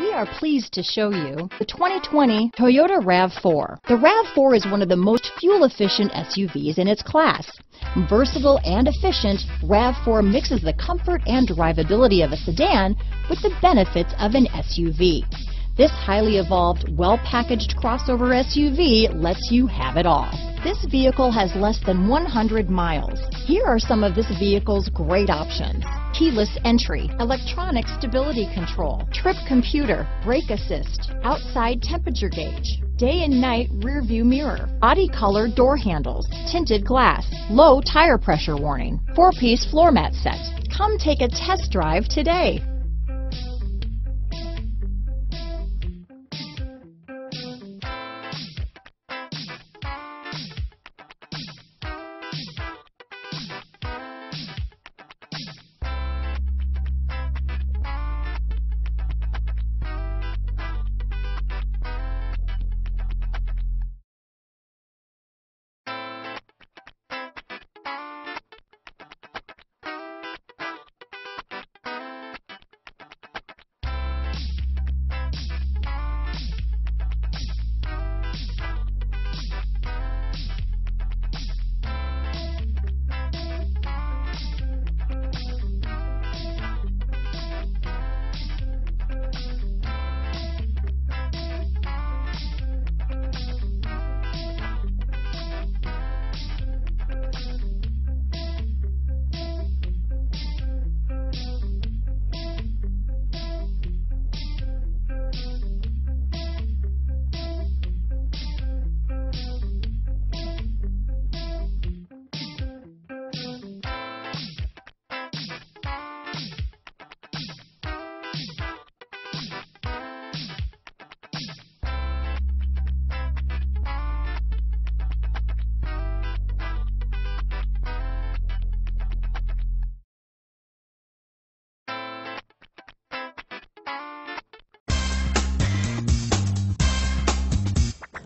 We are pleased to show you the 2020 Toyota RAV4. The RAV4 is one of the most fuel-efficient SUVs in its class. Versatile and efficient, RAV4 mixes the comfort and drivability of a sedan with the benefits of an SUV. This highly evolved, well-packaged crossover SUV lets you have it all. This vehicle has less than 100 miles. Here are some of this vehicle's great options: keyless entry, electronic stability control, trip computer, brake assist, outside temperature gauge, day and night rear view mirror, body color door handles, tinted glass, low tire pressure warning, 4-piece floor mat set. Come take a test drive today.